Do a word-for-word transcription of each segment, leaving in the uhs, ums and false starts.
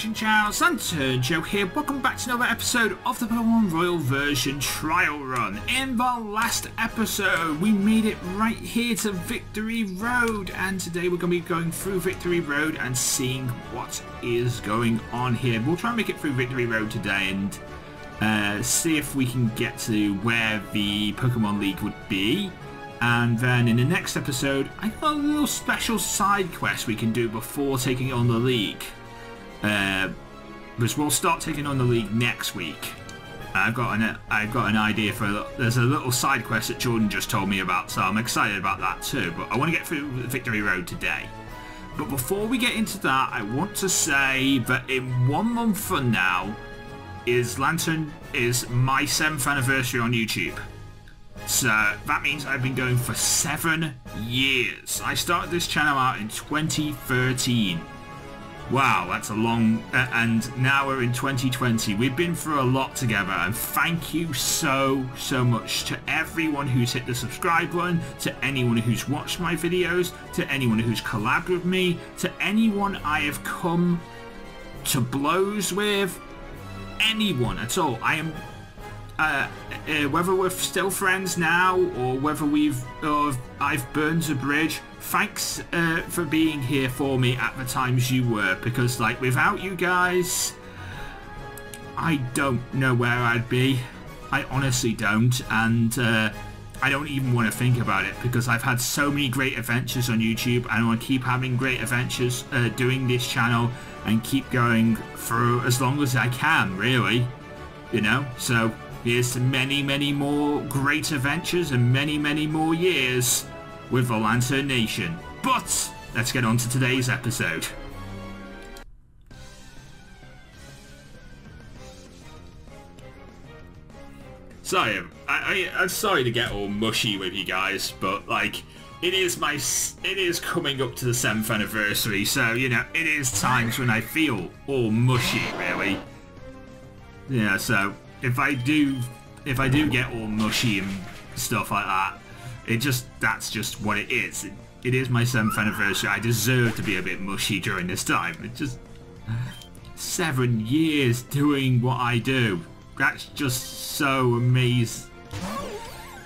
Action Chow, Lantern here, welcome back to another episode of the Pokemon Royal Version Trial Run. In the last episode, we made it right here to Victory Road, and today we're going to be going through Victory Road and seeing what is going on here. We'll try and make it through Victory Road today and uh, see if we can get to where the Pokemon League would be. And then in the next episode, I've got a little special side quest we can do before taking on the league. Uh, because we'll start taking on the league next week. I've got an I've got an idea for a, there's a little side quest that Jordan just told me about, so I'm excited about that too. But I want to get through Victory Road today. But before we get into that, I want to say that in one month from now, is Lantern is my seventh anniversary on YouTube. So that means I've been going for seven years. I started this channel out in twenty thirteen. Wow, that's a long... Uh, and now we're in twenty twenty. We've been through a lot together. And thank you so, so much to everyone who's hit the subscribe button, to anyone who's watched my videos, to anyone who's collabed with me, to anyone I have come to blows with. Anyone at all. I am... Uh, uh, whether we're still friends now or whether we've uh, I've burned a bridge, thanks uh, for being here for me at the times you were, because like without you guys I don't know where I'd be. I honestly don't, and uh, I don't even want to think about it, because I've had so many great adventures on YouTube and I want to keep having great adventures uh, doing this channel and keep going through as long as I can, really, you know. So here's to many, many more great adventures and many, many more years with the Volanturn Nation. But let's get on to today's episode. Sorry, I, I, I'm sorry to get all mushy with you guys, but like, it is my, it is coming up to the seventh anniversary, so you know, it is times when I feel all mushy, really. Yeah, so. If I do, if I do get all mushy and stuff like that, it just, that's just what it is. It, it is my seventh anniversary. I deserve to be a bit mushy during this time. It's just seven years doing what I do. That's just so amazing.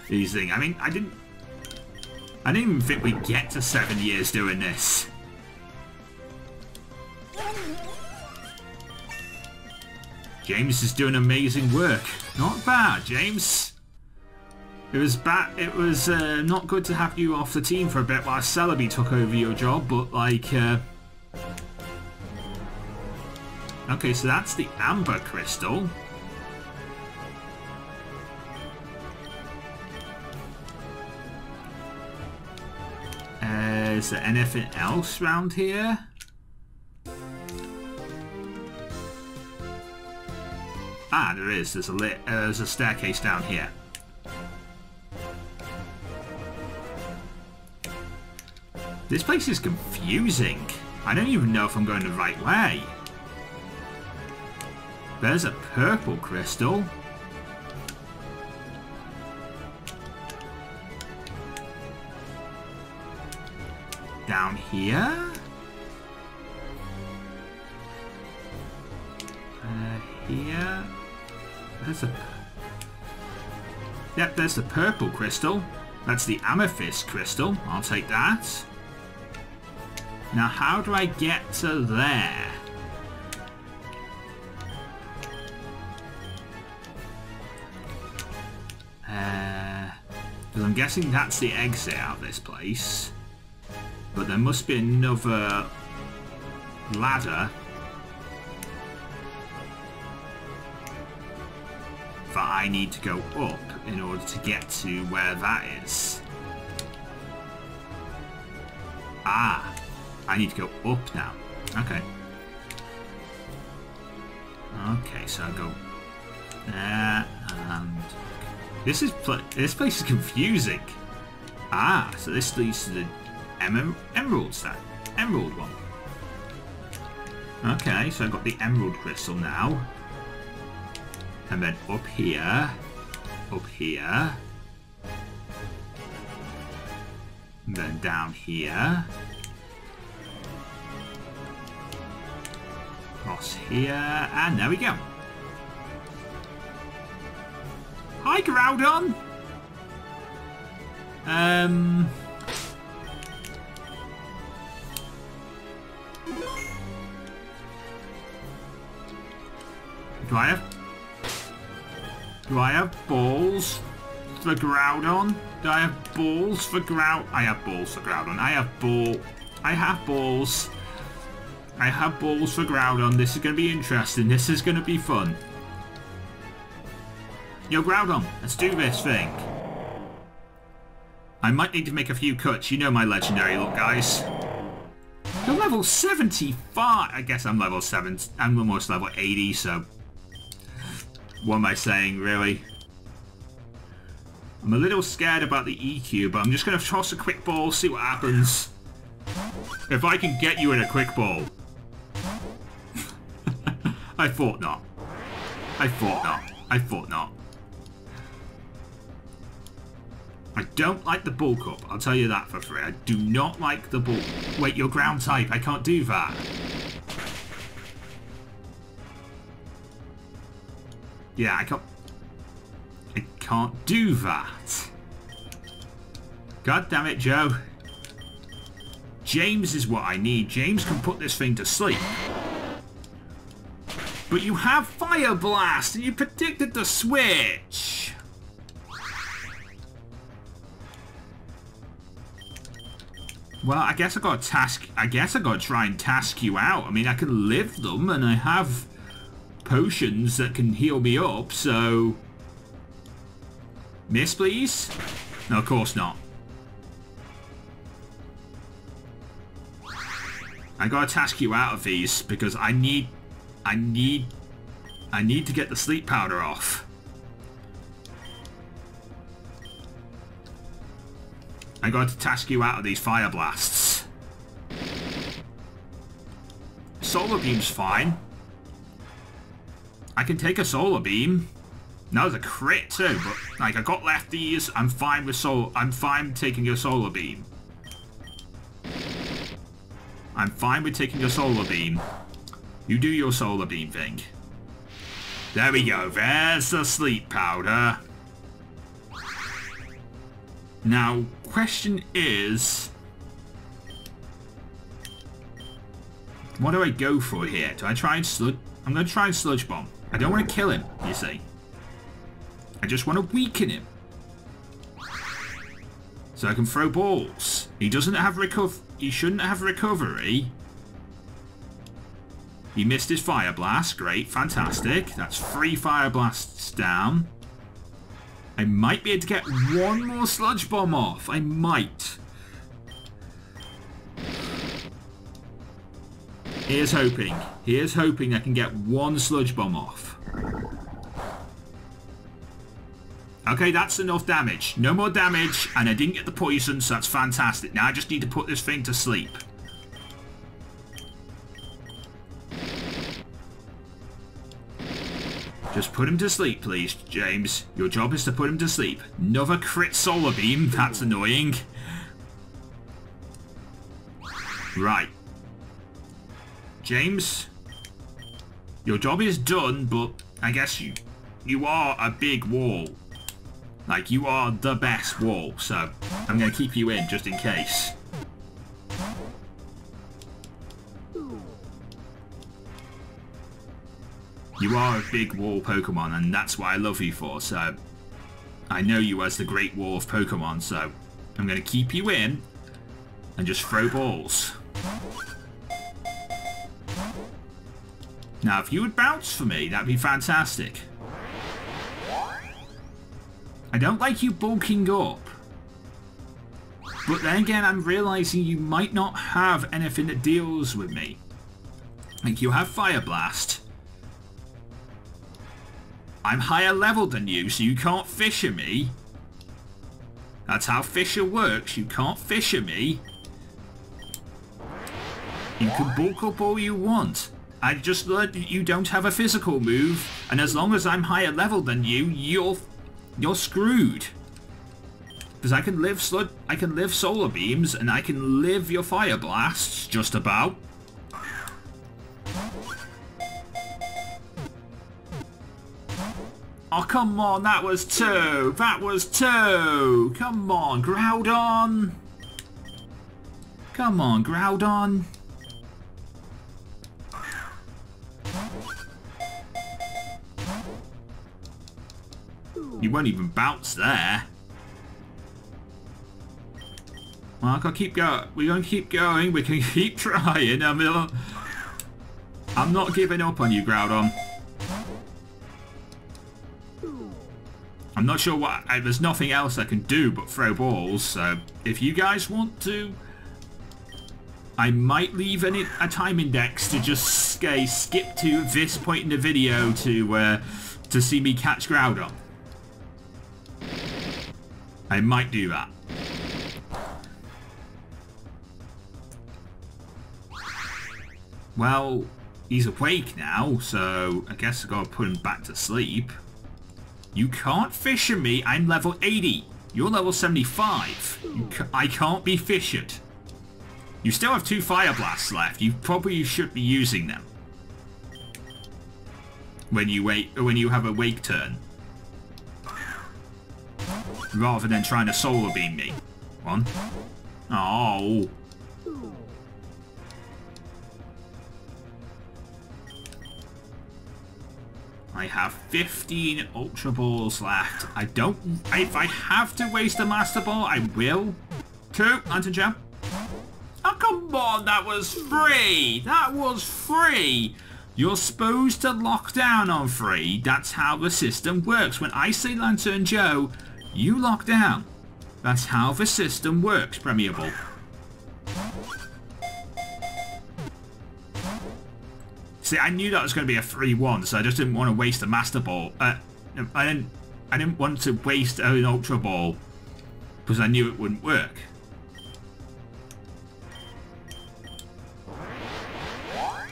Amazing. I mean, I didn't, I didn't even think we'd get to seven years doing this. James is doing amazing work. Not bad, James. It was bad. It was uh, not good to have you off the team for a bit while Celebi took over your job, but like... Uh... Okay, so that's the Amber Crystal. Uh, is there anything else around here? Ah, there is. There's a lit, uh, there's a staircase down here. This place is confusing. I don't even know if I'm going the right way. There's a purple crystal. Down here? Uh, here? There's a... Yep, there's the purple crystal. That's the amethyst crystal. I'll take that. Now, how do I get to there? Uh, because I'm guessing that's the exit out of this place. But there must be another ladder that I need to go up in order to get to where that is. Ah, I need to go up now. Okay. Okay, so I go there and... This is pl this place is confusing. Ah, so this leads to the em emerald stack. Emerald one. Okay, so I've got the emerald crystal now. And then up here, up here, and then down here. across here, and there we go. Hi, Groudon! Um... Do I have... Do I have balls for Groudon? Do I have balls for Groudon? I have balls for Groudon. I have ball... I have balls. I have balls for Groudon. This is going to be interesting. This is going to be fun. Yo, Groudon, let's do this thing. I might need to make a few cuts. You know my legendary look, guys. You're level seventy-five. I guess I'm level seven. I'm almost level eighty, so... What am I saying, really? I'm a little scared about the E Q, but I'm just going to toss a quick ball, see what happens. If I can get you in a quick ball. I thought not. I thought not. I thought not. I don't like the bulk up. I'll tell you that for free. I do not like the bulk. Wait, you're ground type. I can't do that. Yeah, I can't... I can't do that. God damn it, Joe. James is what I need. James can put this thing to sleep. But you have Fire Blast and you predicted the switch. Well, I guess I got to task... I guess I got to try and task you out. I mean, I can live them and I have... potions that can heal me up, so... Miss, please? No, of course not. I gotta task you out of these, because I need... I need... I need to get the sleep powder off. I gotta task you out of these fire blasts. Solar beam's fine. I can take a solar beam. That was a crit too, but like I got lefties. I'm fine with sol. I'm fine taking a solar beam. I'm fine with taking a solar beam. You do your solar beam thing. There we go. There's the sleep powder. Now, question is, what do I go for here? Do I try and slug? I'm gonna try and sludge bomb. I don't want to kill him, you see. I just want to weaken him. So I can throw balls. He doesn't have recover... He shouldn't have recovery. He missed his fire blast. Great, fantastic. That's three fire blasts down. I might be able to get one more sludge bomb off. I might. Here's hoping. Here's hoping I can get one sludge bomb off. Okay, that's enough damage. No more damage, and I didn't get the poison, so that's fantastic. Now I just need to put this thing to sleep. Just put him to sleep, please, James. Your job is to put him to sleep. Another crit solar beam. That's annoying. Right. James, your job is done, but I guess you you are a big wall. Like, you are the best wall, so I'm going to keep you in just in case. You are a big wall Pokemon, and that's what I love you for, so I know you as the great wall of Pokemon, so I'm going to keep you in and just throw balls. Now, if you would bounce for me, that'd be fantastic. I don't like you bulking up. But then again, I'm realising you might not have anything that deals with me. Like, you have Fire Blast. I'm higher level than you, so you can't Fissure me. That's how Fissure works. You can't Fissure me. You can bulk up all you want. I just learned that you don't have a physical move, and as long as I'm higher level than you, you're you're screwed. Because I can live slud, I can live solar beams, and I can live your fire blasts just about. Oh, come on, that was two. That was two. Come on, Groudon. Come on, Groudon. You won't even bounce there. Well, I gotta keep going. We're gonna keep going. We can keep trying. I mean, I'm not giving up on you, Groudon. I'm not sure what... I, there's nothing else I can do but throw balls, so if you guys want to... I might leave an, a time index to just uh, skip to this point in the video to uh, to see me catch Groudon. I might do that. Well, he's awake now, so I guess I've got to put him back to sleep. You can't fisher me. I'm level eighty. You're level seventy-five. You ca I can't be fissured. You still have two fire blasts left. You probably should be using them when you wait. When you have a wake turn, rather than trying to solar beam me. One. Oh. I have fifteen Ultra Balls left. I don't... If I have to waste a Master Ball, I will. Two. Lantern Jam. Oh, come on. That was free. That was free. You're supposed to lock down on free. That's how the system works. When I say Lantern Joe, you lock down. That's how the system works, Premiable. See, I knew that was going to be a three one, so I just didn't want to waste a Master Ball. Uh, I didn't I didn't want to waste an Ultra Ball because I knew it wouldn't work.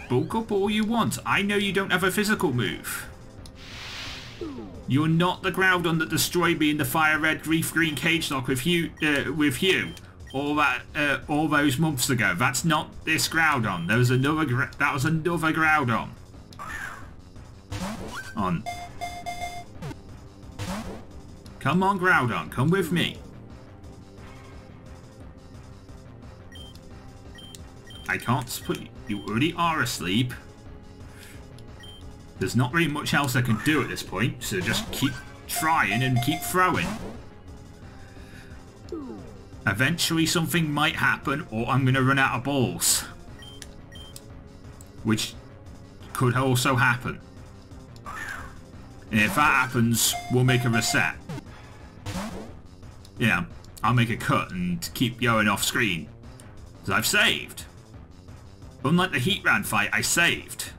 Bulk up all you want. I know you don't have a physical move. You're not the Groudon that destroyed me in the Fire Red, Leaf Green cage lock with you, uh, with you. All that, uh, all those months ago. That's not this Groudon. There was another. Gr that was another Groudon. On. Come on, Groudon. Come with me. I can't put you. You already are asleep. There's not really much else I can do at this point, so just keep trying and keep throwing. Eventually something might happen or I'm going to run out of balls. Which could also happen. And if that happens, we'll make a reset. Yeah, I'll make a cut and keep going off screen. Because I've saved. Unlike the Heatran fight, I saved.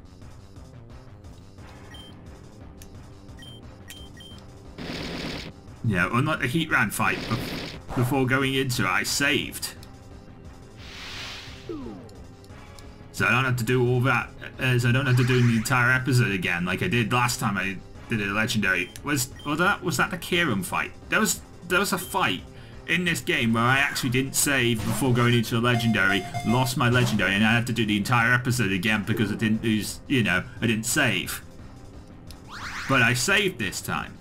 Yeah, unlike the Heatran fight... Before going into it, I saved. So I don't have to do all that, as I don't have to do the entire episode again like I did last time I did a legendary. Was, was that was that the Kieran fight? There was there was a fight in this game where I actually didn't save before going into a legendary, lost my legendary, and I had to do the entire episode again because I didn't lose, you know, I didn't save. But I saved this time.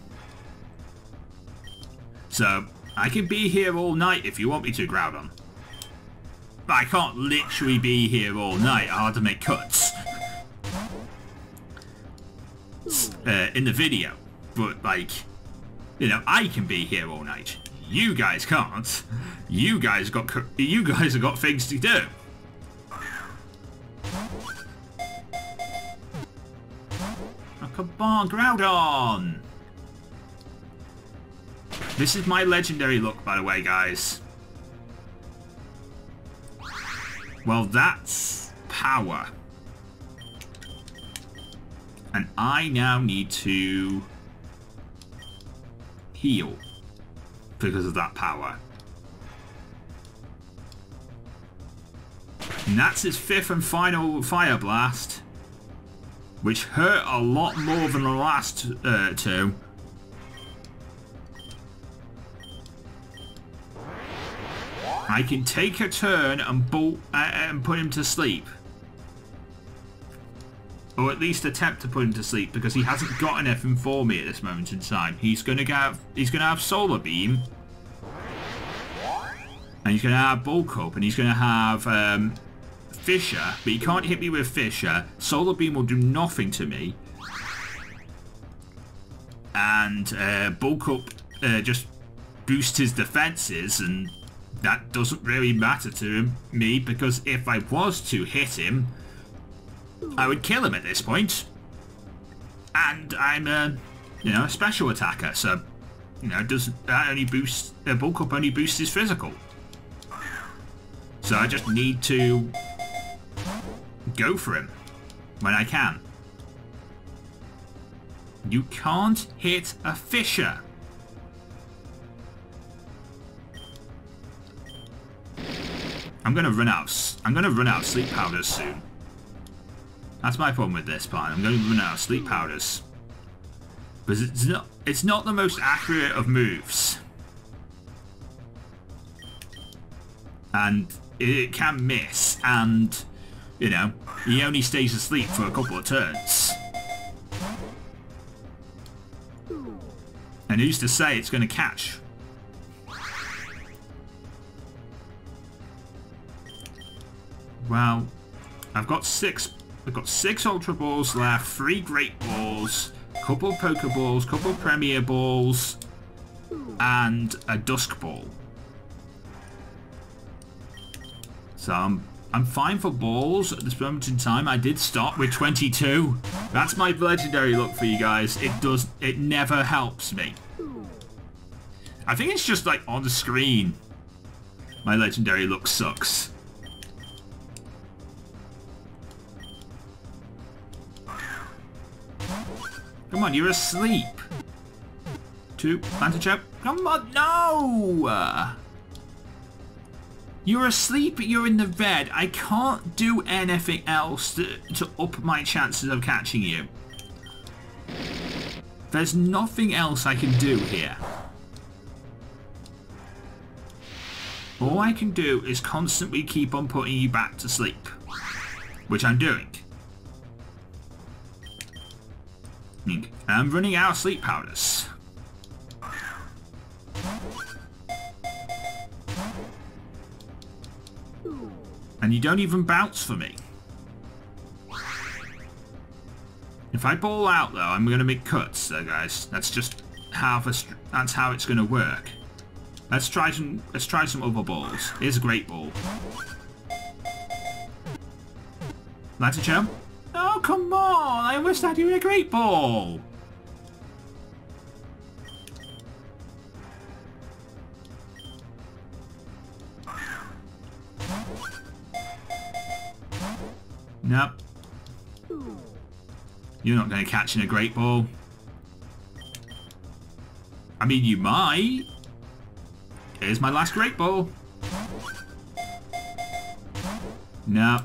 So I can be here all night if you want me to, Groudon. But I can't literally be here all night. I have to make cuts. Uh, in the video. But, like, you know, I can be here all night. You guys can't. You guys got, you guys have got things to do. Oh, come on, Groudon! This is my legendary look, by the way, guys. Well, that's power. And I now need to heal because of that power. And that's his fifth and final Fire Blast, which hurt a lot more than the last uh, two. I can take a turn and bolt uh, and put him to sleep. Or at least attempt to put him to sleep, because he hasn't got anything for me at this moment in time. He's gonna have he's gonna have Solar Beam, and he's gonna have Bulk Up, and he's gonna have um, Fissure, but he can't hit me with Fissure. Solar Beam will do nothing to me, and uh, Bulk Up uh, just boosts his defenses, and that doesn't really matter to him, me, because if I was to hit him, I would kill him at this point. And I'm a, you know, a special attacker, so, you know, doesn't that only boost, uh, Bulk Up only boosts his physical. So I just need to go for him when I can. You can't hit a Fissure. I'm gonna run out of, I'm gonna run out of sleep powders soon. That's my problem with this part. I'm going to run out of sleep powders. Because it's not, it's not the most accurate of moves. And it can miss. And, you know, he only stays asleep for a couple of turns. And who's to say it's going to catch? Well, I've got six... We've got six Ultra Balls left, three Great Balls, couple Poké Balls, couple Premier Balls, and a Dusk Ball. So I'm, I'm fine for balls at this moment in time. I did start with twenty-two. That's my legendary look for you guys. It does, it never helps me. I think it's just like on the screen. My legendary look sucks. Come on, you're asleep. Two, Phantom Chap. Come on, no! You're asleep, you're in the red. I can't do anything else to, to up my chances of catching you. There's nothing else I can do here. All I can do is constantly keep on putting you back to sleep, which I'm doing. I'm running out of sleep powders. And you don't even bounce for me. If I ball out though, I'm going to make cuts though, guys. That's just how the, that's how it's going to work. Let's try some let's try some other balls. Here's a great ball. Lantern Cham. Oh, come on! I wish I'd given a great ball! Nope. You're not going to catch in a great ball. I mean, you might. Here's my last great ball. Nope.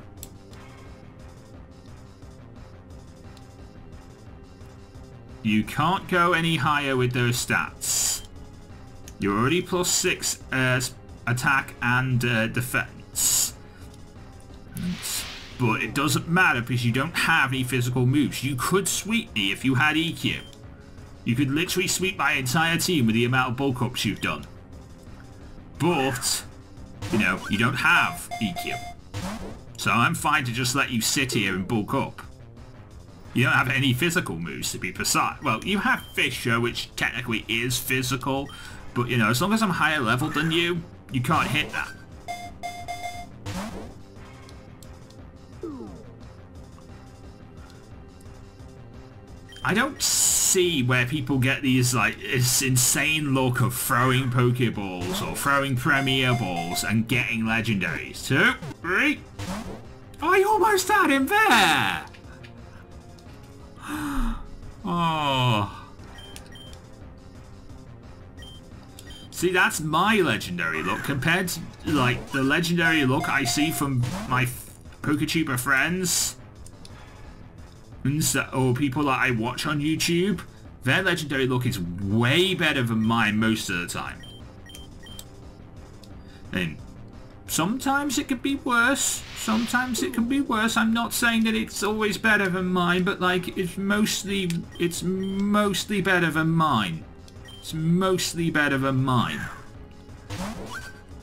You can't go any higher with those stats. You're already plus six uh, attack and uh, defense. But it doesn't matter because you don't have any physical moves. You could sweep me if you had E Q. You could literally sweep my entire team with the amount of bulk ups you've done. But, you know, you don't have E Q. So I'm fine to just let you sit here and bulk up. You don't have any physical moves to be precise. Well, you have Fissure, which technically is physical, but you know, as long as I'm higher level than you, you can't hit that. I don't see where people get these like this insane look of throwing Pokeballs or throwing Premier Balls and getting legendaries. Two, three. I almost had him there! Oh. See, that's my legendary look compared to like the legendary look I see from my PokeTuber friends or people that I watch on YouTube. Their legendary look is way better than mine most of the time. And Sometimes it could be worse. Sometimes it can be worse. I'm not saying that it's always better than mine, but like it's mostly it's mostly better than mine. It's mostly better than mine.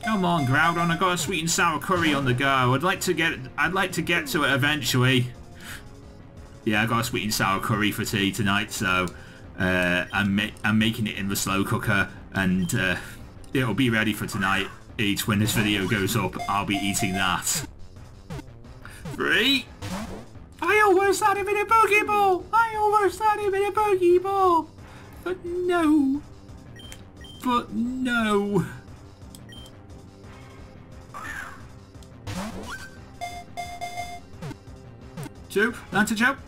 Come on, Groudon! I got a sweet and sour curry on the go. I'd like to get I'd like to get to it eventually. Yeah, I got a sweet and sour curry for tea tonight, so uh, I'm ma I'm making it in the slow cooker, and uh, it'll be ready for tonight. Eat when this video goes up. I'll be eating that. Three. I almost had him in a Pokeball. I almost had him in a Pokeball, but no. But no. Two. Lantern jump.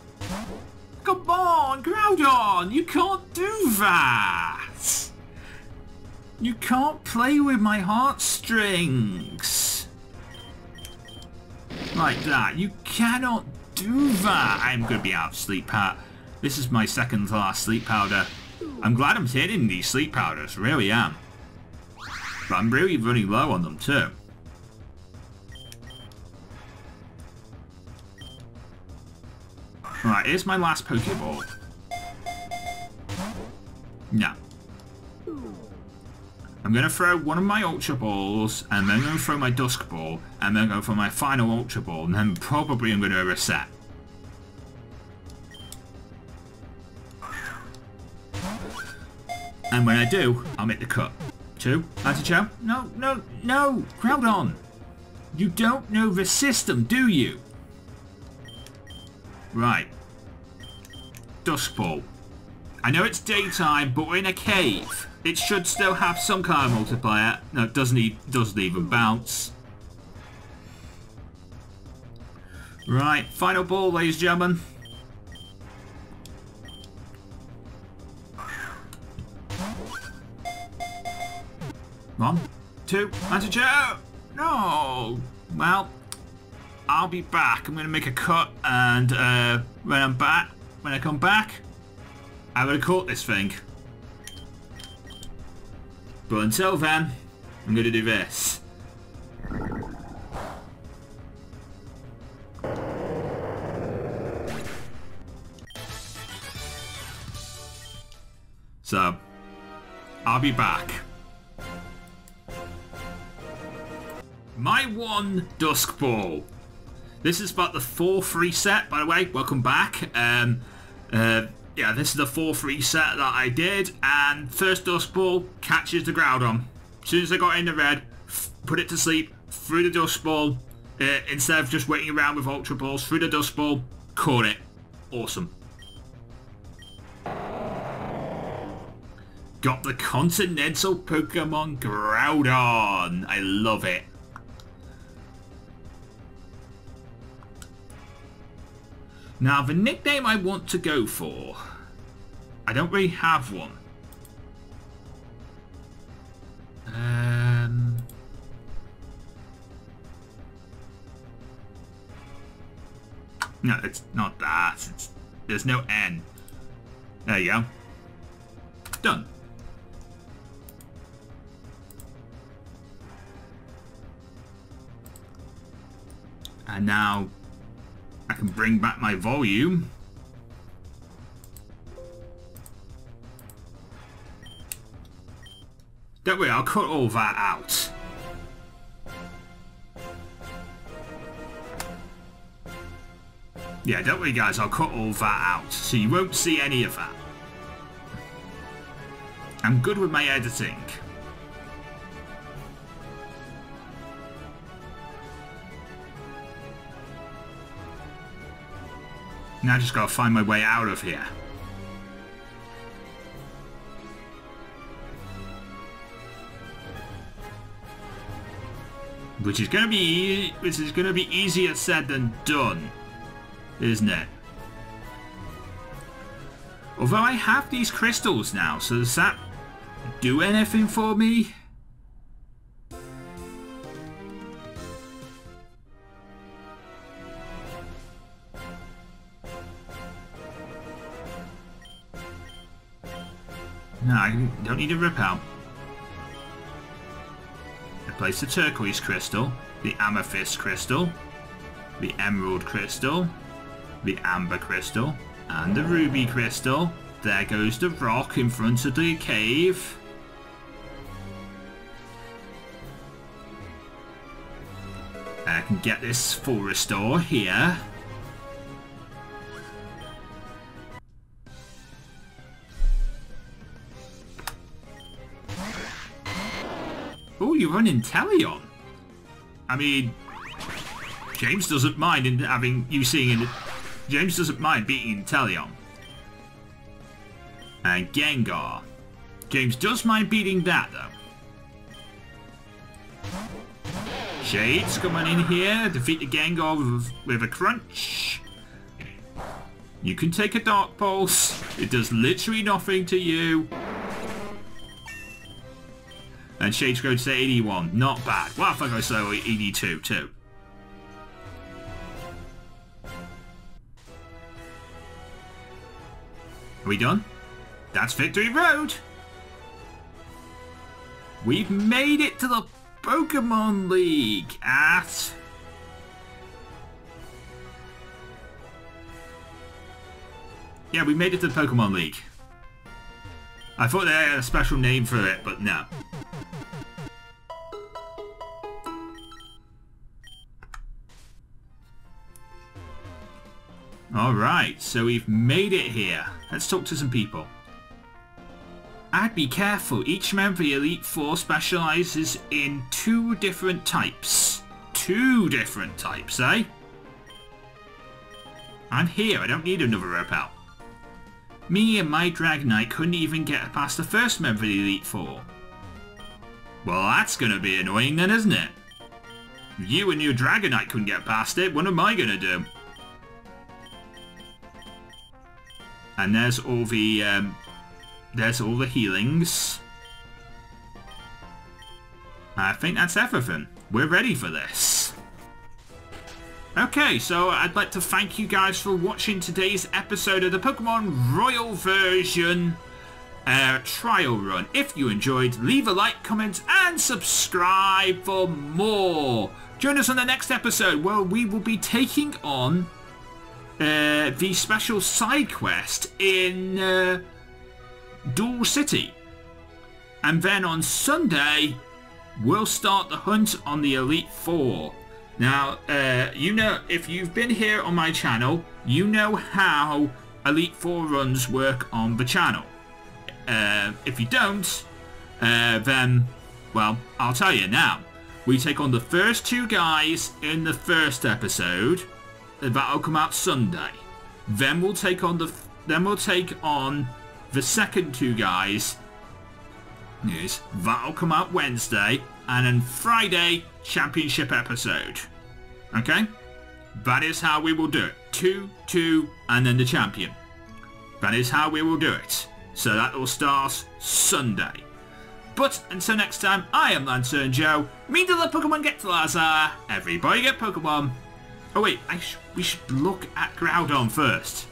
Come on, Groudon! You can't do that. You can't play with my heartstrings like that. You cannot do that. I'm going to be out of sleep powder. This is my second last sleep powder. I'm glad I'm hitting these sleep powders. Really am. But I'm really running low on them too. Alright, here's my last Pokeball. No. I'm going to throw one of my Ultra Balls, and then I'm going to throw my Dusk Ball, and then go for my final Ultra Ball, and then probably I'm going to reset. And when I do, I'll make the cut. Two. That's a jump. No, no, no! Groudon! You don't know the system, do you? Right. Dusk Ball. I know it's daytime, but we're in a cave. It should still have some kind of multiplier. No, it doesn't, e doesn't even bounce. Right, final ball, ladies and gentlemen. One, two, and a jump! No! Well, I'll be back. I'm going to make a cut, and uh, when I'm back, when I come back, I'm going to cut this thing. But until then, I'm going to do this. So, I'll be back. My one Dusk Ball. This is about the fourth reset, by the way. Welcome back. Um, uh, Yeah, this is the fourth reset that I did, and first Dusk Ball catches the Groudon. As soon as I got in the red, put it to sleep, threw the Dusk Ball, uh, instead of just waiting around with Ultra Balls, threw the Dusk Ball, caught it. Awesome. Got the Continental Pokemon Groudon. I love it. Now, the nickname I want to go for, I don't really have one. Um, no, it's not that. It's, there's no N. There you go. Done. And now I can bring back my volume. Don't worry, I'll cut all that out. Yeah, don't worry guys, I'll cut all that out, so you won't see any of that. I'm good with my editing. Now I just gotta find my way out of here. Which is gonna be which is gonna be easier said than done, isn't it? Although I have these crystals now, so does that do anything for me? No, I don't need a repel. I place the turquoise crystal, the amethyst crystal, the emerald crystal, the amber crystal, and the ruby crystal. There goes the rock in front of the cave. I can get this full restore here. Oh, you run Inteleon. I mean, James doesn't mind in having you seeing it. James doesn't mind beating Inteleon. And Gengar. James does mind beating that though. Shades coming in here. Defeat the Gengar with, with a crunch. You can take a Dark Pulse. It does literally nothing to you. And Shades goes to eighty-one. Not bad. Well, if I go slow, eighty-two too. Are we done? That's Victory Road! We've made it to the Pokemon League at... Yeah, we made it to the Pokemon League. I thought they had a special name for it, but no. Alright, so we've made it here. Let's talk to some people. I'd be careful. Each member of the Elite Four specialises in two different types. Two different types, eh? I'm here. I don't need another repel. Me and my Dragonite couldn't even get past the first member of the Elite Four. Well, that's going to be annoying then, isn't it? You and your Dragonite couldn't get past it. What am I going to do? And there's all the, um, there's all the healings. I think that's everything. We're ready for this. Okay, so I'd like to thank you guys for watching today's episode of the Pokemon Royal Version uh, Trial Run. If you enjoyed, leave a like, comment, and subscribe for more. Join us on the next episode where we will be taking on... Uh, the special side quest in uh, Dual City. And then on Sunday, we'll start the hunt on the Elite Four. Now, uh, you know, if you've been here on my channel, you know how Elite Four runs work on the channel. Uh, if you don't, uh, then, well, I'll tell you now. We take on the first two guys in the first episode. That'll come out Sunday. Then we'll take on the then we'll take on the second two guys. Yes, that'll come out Wednesday, and then Friday championship episode. Okay, that is how we will do it. Two, two, and then the champion. That is how we will do it. So that will start Sunday. But until next time, I am Lantern Joe. Mean to the Pokemon get to Lazar. Everybody get Pokemon. Oh wait, I sh we should look at Groudon first.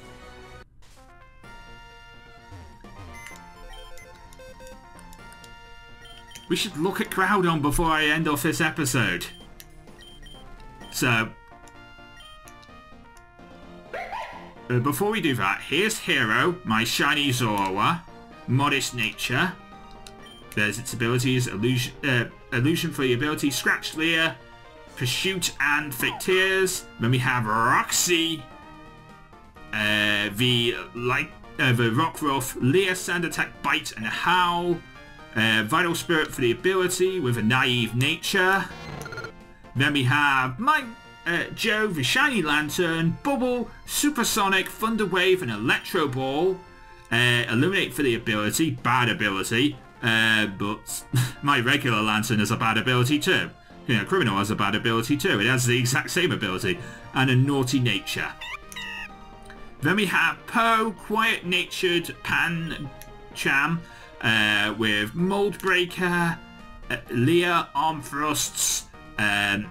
We should look at Groudon before I end off this episode. So... Uh, before we do that, here's Hero, my shiny Zorua. Modest Nature. There's its abilities, Illusion, uh, illusion for the ability, Scratch Leer. Pursuit and Thick Tears. Then we have Roxy, uh, the light, uh, the Rockruff, Leer, Sand Attack, Bite, and Howl. Uh, Vital Spirit for the ability with a Naive Nature. Then we have my uh, Joe, the Shiny Lantern, Bubble, Supersonic, Thunder Wave, and Electro Ball. Uh, Illuminate for the ability, bad ability, uh, but my regular Lantern has a bad ability too. You know, Criminal has a bad ability too. It has the exact same ability. And a Naughty Nature. Then we have Poe, Quiet Natured Pan Cham, uh, with Mold Breaker, uh, Leer, Arm Thrusts, um,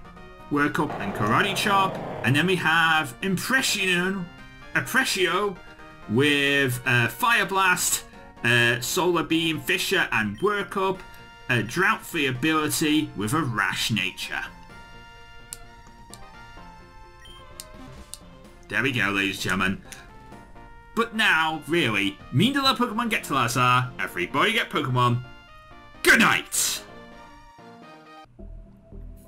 Work Up and Karate Chop. And then we have Impression, Impressio with uh, Fire Blast, uh, Solar Beam, Fissure and Work Up. a drought-free ability with a rash nature. There we go, ladies and gentlemen. But now, really, mean to love Pokemon get to Lazar, everybody get Pokemon. Good night!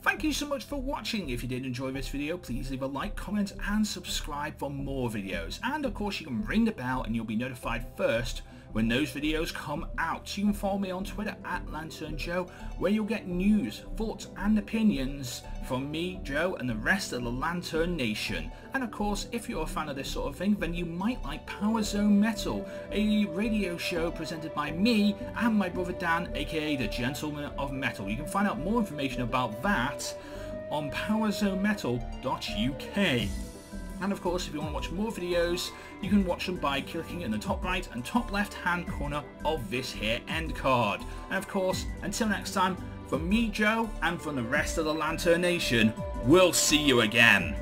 Thank you so much for watching. If you did enjoy this video, please leave a like, comment and subscribe for more videos. And of course you can ring the bell and you'll be notified first when those videos come out. You can follow me on Twitter at Lantern Joe, where you'll get news, thoughts and opinions from me, Joe, and the rest of the Lantern Nation. And of course, if you're a fan of this sort of thing, then you might like Power Zone Metal, a radio show presented by me and my brother Dan, aka The Gentleman of Metal. You can find out more information about that on Power Zone Metal dot U K. And of course, if you want to watch more videos, you can watch them by clicking in the top right and top left hand corner of this here end card. And of course, until next time, from me, Joe, and from the rest of the Lantern Nation, we'll see you again.